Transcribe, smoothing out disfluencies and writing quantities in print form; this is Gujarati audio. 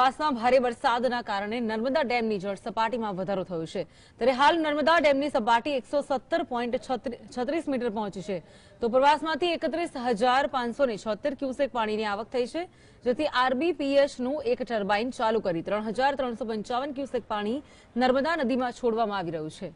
ઉપરવાસમાં ભારે વરસાદના કારણે નર્મદા ડેમની જળસપાટીમાં વધારો થયો છે ત્યારે હાલ નર્મદા ડેમની સપાટી 117.36 મીટર પહોંચી છે તો ઉપરવાસમાંથી 31576 ક્યુસેક પાણીની આવક થઈ છે જેથી RBPS નું એક ટર્બાઇન ચાલુ કરી 3355 ક્યુસેક પાણી નર્મદા નદીમાં છોડવામાં આવી રહ્યું છે।